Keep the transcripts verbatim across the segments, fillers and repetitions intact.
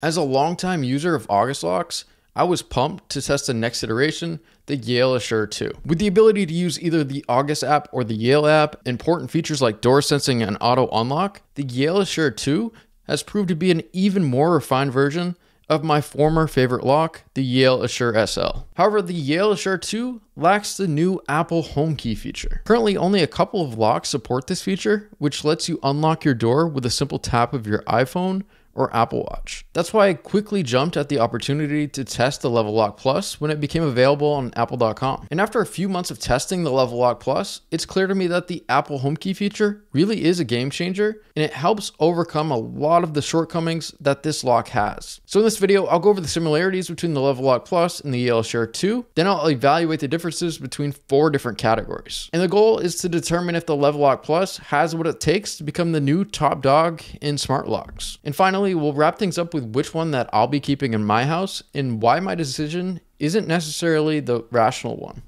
As a longtime user of August locks, I was pumped to test the next iteration, the Yale Assure two. With the ability to use either the August app or the Yale app, important features like door sensing and auto unlock, the Yale Assure two has proved to be an even more refined version of my former favorite lock, the Yale Assure S L. However, the Yale Assure two lacks the new Apple Home Key feature. Currently, only a couple of locks support this feature, which lets you unlock your door with a simple tap of your iPhone or Apple Watch. That's why I quickly jumped at the opportunity to test the Level Lock Plus when it became available on Apple dot com. And after a few months of testing the Level Lock Plus, it's clear to me that the Apple Home Key feature really is a game changer, and it helps overcome a lot of the shortcomings that this lock has. So in this video, I'll go over the similarities between the Level Lock Plus and the Yale Assure two, then I'll evaluate the differences between four different categories. And the goal is to determine if the Level Lock Plus has what it takes to become the new top dog in smart locks. And finally, we'll wrap things up with which one that I'll be keeping in my house and why my decision isn't necessarily the rational one.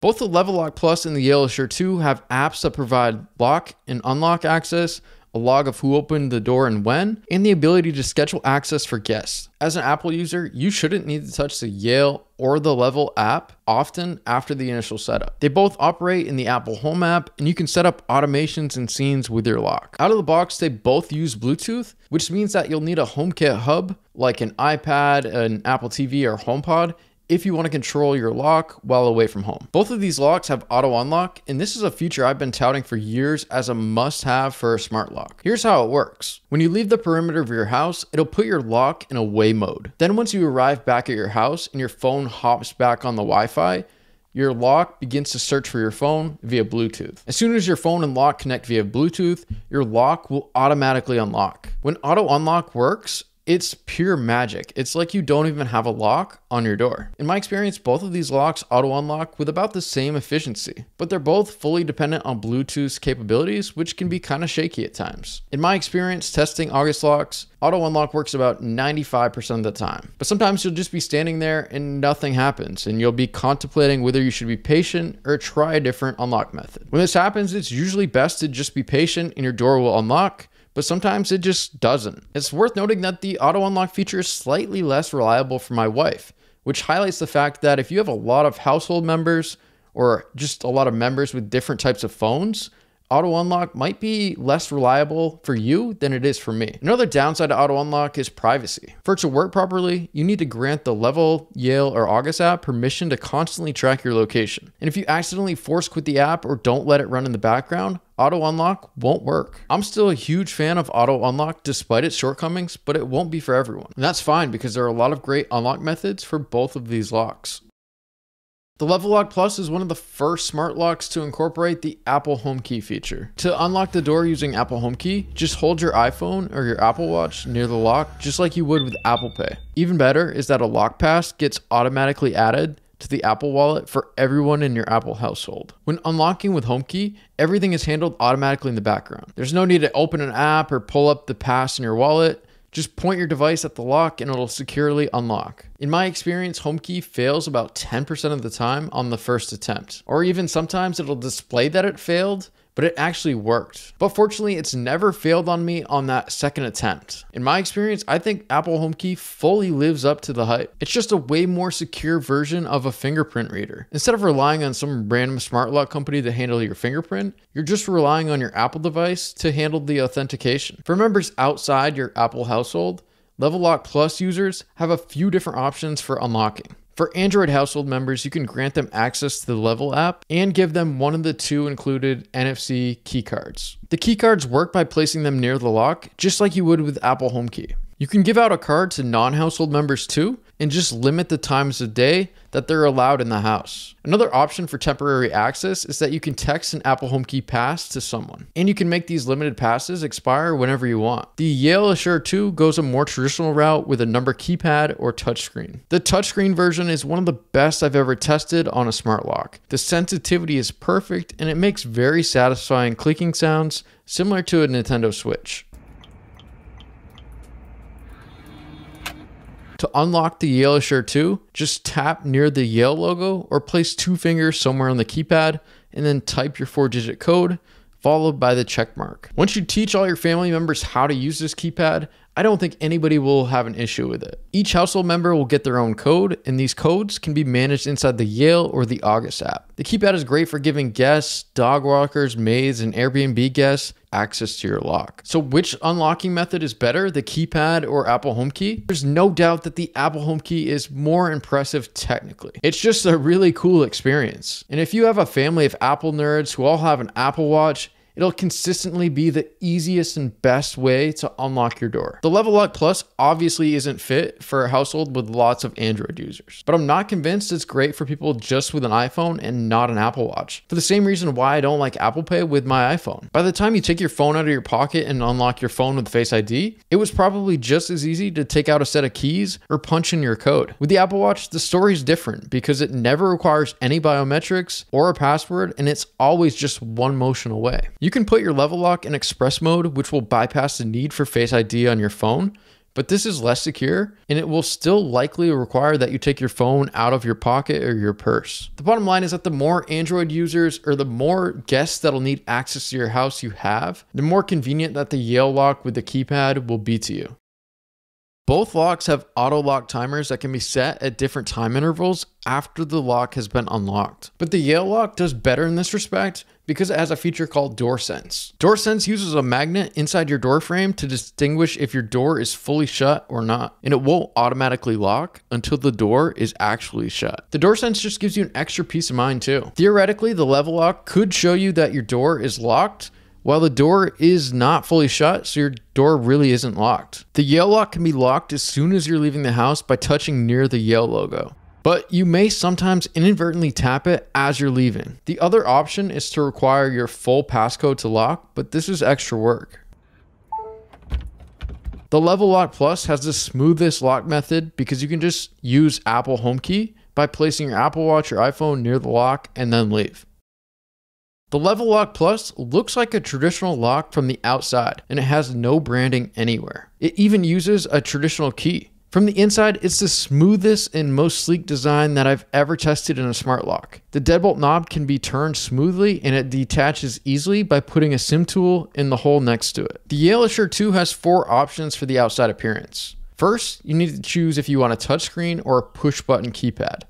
Both the Level Lock Plus and the Yale Assure two have apps that provide lock and unlock access, a log of who opened the door and when, and the ability to schedule access for guests. As an Apple user, you shouldn't need to touch the Yale or the Level app often after the initial setup. They both operate in the Apple Home app, and you can set up automations and scenes with your lock. Out of the box, they both use Bluetooth, which means that you'll need a HomeKit hub, like an iPad, an Apple T V, or HomePod, if you want to control your lock while away from home. Both of these locks have auto unlock, and this is a feature I've been touting for years as a must-have for a smart lock. Here's how it works. When you leave the perimeter of your house, it'll put your lock in away mode. Then once you arrive back at your house and your phone hops back on the Wi-Fi, your lock begins to search for your phone via Bluetooth. As soon as your phone and lock connect via Bluetooth, your lock will automatically unlock. When auto unlock works, it's pure magic. It's like you don't even have a lock on your door. In my experience, both of these locks auto unlock with about the same efficiency, but they're both fully dependent on Bluetooth capabilities, which can be kind of shaky at times. In my experience testing August locks, auto unlock works about ninety-five percent of the time, but sometimes you'll just be standing there and nothing happens, and you'll be contemplating whether you should be patient or try a different unlock method. When this happens, it's usually best to just be patient and your door will unlock, but sometimes it just doesn't. It's worth noting that the auto unlock feature is slightly less reliable for my wife, which highlights the fact that if you have a lot of household members or just a lot of members with different types of phones, auto unlock might be less reliable for you than it is for me. Another downside to auto unlock is privacy. For it to work properly, you need to grant the Level, Yale, or August app permission to constantly track your location. And if you accidentally force quit the app or don't let it run in the background, auto unlock won't work. I'm still a huge fan of auto unlock despite its shortcomings, but it won't be for everyone. And that's fine because there are a lot of great unlock methods for both of these locks. The Level Lock Plus is one of the first smart locks to incorporate the Apple Home Key feature. To unlock the door using Apple Home Key, just hold your iPhone or your Apple Watch near the lock just like you would with Apple Pay. Even better is that a lock pass gets automatically added to the Apple Wallet for everyone in your Apple household. When unlocking with Home Key, everything is handled automatically in the background. There's no need to open an app or pull up the pass in your wallet. Just point your device at the lock and it'll securely unlock. In my experience, Home Key fails about ten percent of the time on the first attempt, or even sometimes it'll display that it failed, but it actually worked. But fortunately, it's never failed on me on that second attempt. In my experience, I think Apple Home Key fully lives up to the hype. It's just a way more secure version of a fingerprint reader. Instead of relying on some random smart lock company to handle your fingerprint, you're just relying on your Apple device to handle the authentication. For members outside your Apple household, Level Lock Plus users have a few different options for unlocking. For Android household members, you can grant them access to the Level app and give them one of the two included N F C keycards. The keycards work by placing them near the lock, just like you would with Apple Home Key. You can give out a card to non-household members too, and just limit the times of day that they're allowed in the house. Another option for temporary access is that you can text an Apple Home Key pass to someone, and you can make these limited passes expire whenever you want. The Yale Assure two goes a more traditional route with a number keypad or touchscreen. The touchscreen version is one of the best I've ever tested on a smart lock. The sensitivity is perfect and it makes very satisfying clicking sounds similar to a Nintendo Switch. To unlock the Yale Assure two, just tap near the Yale logo or place two fingers somewhere on the keypad and then type your four-digit code followed by the check mark. Once you teach all your family members how to use this keypad, I don't think anybody will have an issue with it. Each household member will get their own code, and these codes can be managed inside the Yale or the August app. The keypad is great for giving guests, dog walkers, maids, and Airbnb guests access to your lock. So which unlocking method is better, the keypad or Apple Home Key? There's no doubt that the Apple Home Key is more impressive technically. It's just a really cool experience. And if you have a family of Apple nerds who all have an Apple Watch, it'll consistently be the easiest and best way to unlock your door. The Level Lock Plus obviously isn't fit for a household with lots of Android users, but I'm not convinced it's great for people just with an iPhone and not an Apple Watch, for the same reason why I don't like Apple Pay with my iPhone. By the time you take your phone out of your pocket and unlock your phone with Face I D, it was probably just as easy to take out a set of keys or punch in your code. With the Apple Watch, the story's different because it never requires any biometrics or a password, and it's always just one motion away. You can put your Level Lock in express mode, which will bypass the need for Face I D on your phone, but this is less secure and it will still likely require that you take your phone out of your pocket or your purse. The bottom line is that the more Android users or the more guests that'll need access to your house you have, the more convenient that the Yale lock with the keypad will be to you. Both locks have auto lock timers that can be set at different time intervals after the lock has been unlocked. But the Yale lock does better in this respect because it has a feature called Door Sense. Door Sense uses a magnet inside your door frame to distinguish if your door is fully shut or not, and it won't automatically lock until the door is actually shut. The Door Sense just gives you an extra peace of mind too. Theoretically, the Level Lock could show you that your door is locked while the door is not fully shut, so your door really isn't locked. The Yale lock can be locked as soon as you're leaving the house by touching near the Yale logo, but you may sometimes inadvertently tap it as you're leaving. The other option is to require your full passcode to lock, but this is extra work. The Level Lock Plus has the smoothest lock method because you can just use Apple Home Key by placing your Apple Watch or iPhone near the lock and then leave. The Level Lock Plus looks like a traditional lock from the outside, and it has no branding anywhere. It even uses a traditional key. From the inside, it's the smoothest and most sleek design that I've ever tested in a smart lock. The deadbolt knob can be turned smoothly and it detaches easily by putting a SIM tool in the hole next to it. The Yale Assure two has four options for the outside appearance. First, you need to choose if you want a touchscreen or a push button keypad.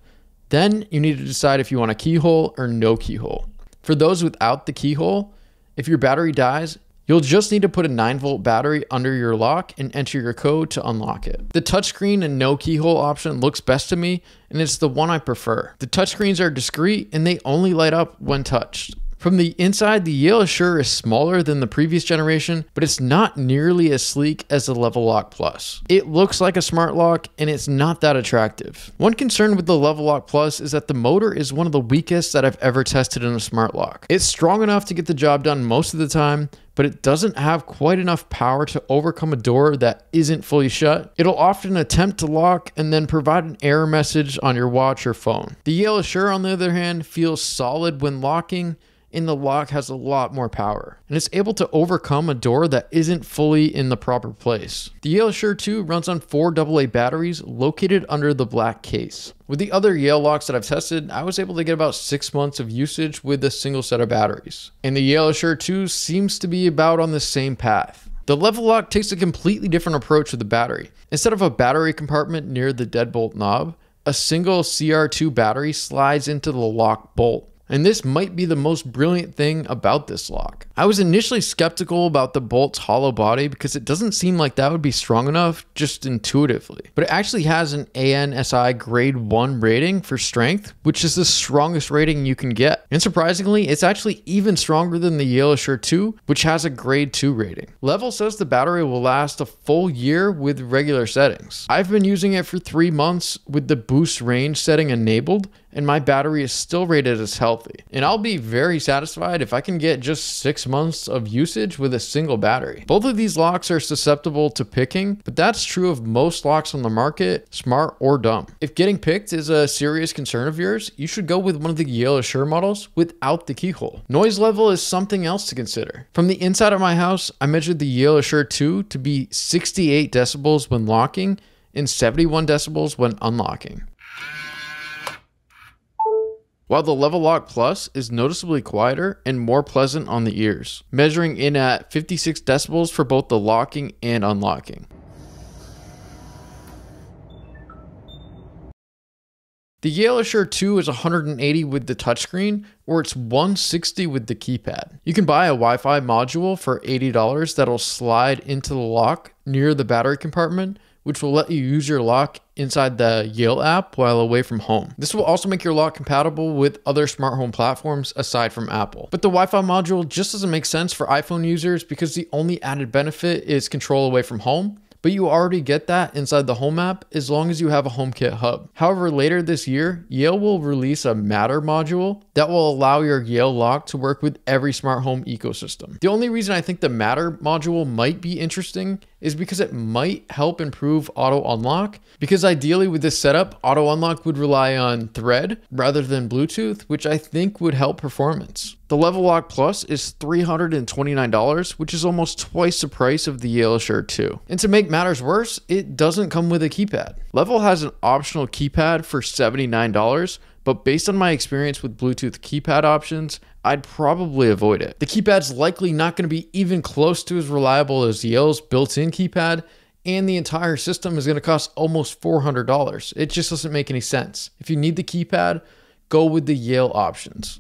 Then you need to decide if you want a keyhole or no keyhole. For those without the keyhole, if your battery dies, you'll just need to put a nine volt battery under your lock and enter your code to unlock it. The touchscreen and no keyhole option looks best to me, and it's the one I prefer. The touchscreens are discreet and they only light up when touched. From the inside, the Yale Assure is smaller than the previous generation, but it's not nearly as sleek as the Level Lock Plus. It looks like a smart lock and it's not that attractive. One concern with the Level Lock Plus is that the motor is one of the weakest that I've ever tested in a smart lock. It's strong enough to get the job done most of the time, but it doesn't have quite enough power to overcome a door that isn't fully shut. It'll often attempt to lock and then provide an error message on your watch or phone. The Yale Assure, on the other hand, feels solid when locking, and the lock has a lot more power, and it's able to overcome a door that isn't fully in the proper place. The Yale Assure two runs on four double A batteries located under the black case. With the other Yale locks that I've tested, I was able to get about six months of usage with a single set of batteries, and the Yale Assure two seems to be about on the same path. The Level Lock takes a completely different approach with the battery. Instead of a battery compartment near the deadbolt knob, a single C R two battery slides into the lock bolt. And this might be the most brilliant thing about this lock. I was initially skeptical about the bolt's hollow body because it doesn't seem like that would be strong enough just intuitively, but it actually has an ANSI grade one rating for strength, which is the strongest rating you can get. And surprisingly, it's actually even stronger than the Yale Assure two, which has a grade two rating. Level says the battery will last a full year with regular settings. I've been using it for three months with the boost range setting enabled, and my battery is still rated as healthy. And I'll be very satisfied if I can get just six months of usage with a single battery. Both of these locks are susceptible to picking, but that's true of most locks on the market, smart or dumb. If getting picked is a serious concern of yours, you should go with one of the Yale Assure models without the keyhole. Noise level is something else to consider. From the inside of my house, I measured the Yale Assure two to be sixty-eight decibels when locking and seventy-one decibels when unlocking. While the Level Lock Plus is noticeably quieter and more pleasant on the ears, measuring in at fifty-six decibels for both the locking and unlocking. The Yale Assure two is one hundred eighty with the touchscreen, or it's one sixty with the keypad. You can buy a Wi-Fi module for eighty dollars that'll slide into the lock near the battery compartment, which will let you use your lock inside the Yale app while away from home. This will also make your lock compatible with other smart home platforms aside from Apple. But the Wi-Fi module just doesn't make sense for iPhone users because the only added benefit is control away from home. But you already get that inside the Home app as long as you have a HomeKit hub. However, later this year, Yale will release a Matter module that will allow your Yale lock to work with every smart home ecosystem. The only reason I think the Matter module might be interesting is because it might help improve auto unlock, because ideally with this setup, auto unlock would rely on Thread rather than Bluetooth, which I think would help performance. The Level Lock Plus is three hundred twenty-nine dollars, which is almost twice the price of the Yale Assure two. And to make matters worse, it doesn't come with a keypad. Level has an optional keypad for seventy-nine dollars, but based on my experience with Bluetooth keypad options, I'd probably avoid it. The keypad's likely not going to be even close to as reliable as Yale's built-in keypad, and the entire system is going to cost almost four hundred dollars. It just doesn't make any sense. If you need the keypad, go with the Yale options.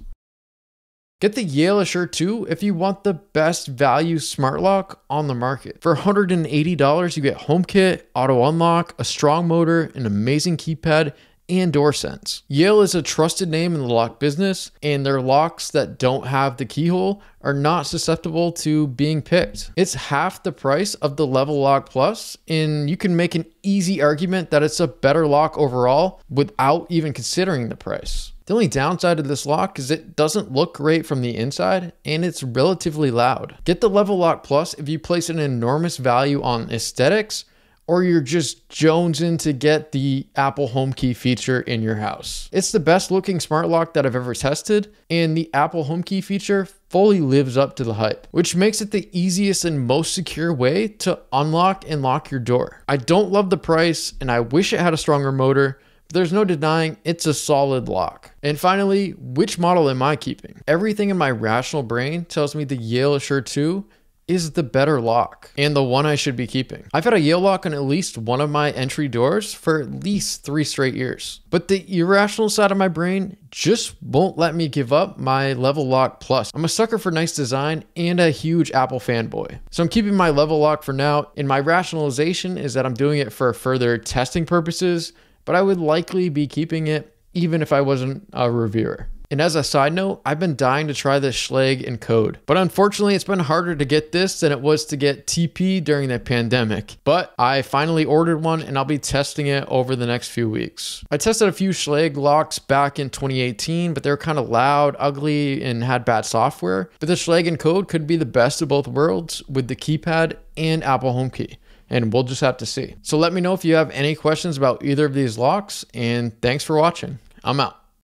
Get the Yale Assure two if you want the best value smart lock on the market. For one hundred eighty dollars, you get HomeKit, auto unlock, a strong motor, an amazing keypad, and door sense. Yale is a trusted name in the lock business, and their locks that don't have the keyhole are not susceptible to being picked. It's half the price of the Level Lock Plus, and you can make an easy argument that it's a better lock overall without even considering the price. The only downside of this lock is it doesn't look great from the inside, and it's relatively loud. Get the Level Lock Plus if you place an enormous value on aesthetics, or you're just jonesing to get the Apple Home Key feature in your house. It's the best looking smart lock that I've ever tested, and the Apple Home Key feature fully lives up to the hype, which makes it the easiest and most secure way to unlock and lock your door. I don't love the price, and I wish it had a stronger motor, but there's no denying it's a solid lock. And finally, which model am I keeping? Everything in my rational brain tells me the Yale Assure two is the better lock and the one I should be keeping. I've had a Yale lock on at least one of my entry doors for at least three straight years, but the irrational side of my brain just won't let me give up my Level Lock Plus. I'm a sucker for nice design and a huge Apple fanboy. So I'm keeping my Level Lock for now, and my rationalization is that I'm doing it for further testing purposes, but I would likely be keeping it even if I wasn't a reviewer. And as a side note, I've been dying to try this Schlage Encode, but unfortunately it's been harder to get this than it was to get T P during the pandemic. But I finally ordered one, and I'll be testing it over the next few weeks. I tested a few Schlage locks back in twenty eighteen, but they were kind of loud, ugly, and had bad software. But the Schlage Encode could be the best of both worlds with the keypad and Apple Home Key, and we'll just have to see. So let me know if you have any questions about either of these locks, and thanks for watching. I'm out.